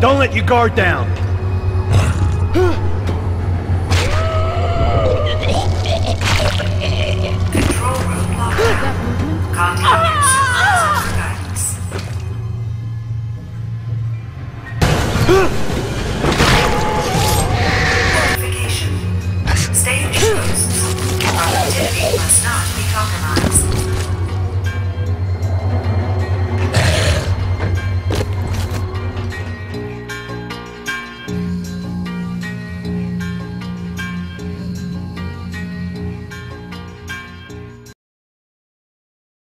Don't let your guard down.